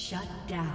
Shut down.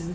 Blue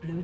Blue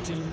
mountain.